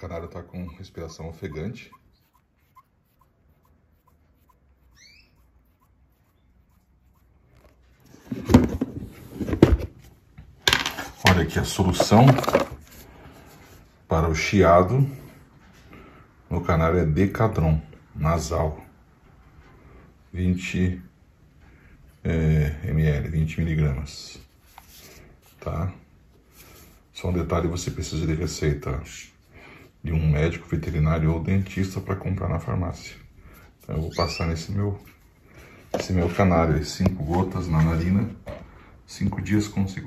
canário está com respiração ofegante. Olha aqui a solução para o chiado no canário é Decadron nasal, 20 ml, 20 miligramas, tá? Só um detalhe, você precisa de receita de um médico veterinário ou dentista para comprar na farmácia. Então eu vou passar nesse meu canário, 5 gotas na narina, 5 dias consecutivos.